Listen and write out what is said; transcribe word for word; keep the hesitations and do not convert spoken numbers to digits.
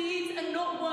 deeds and not words.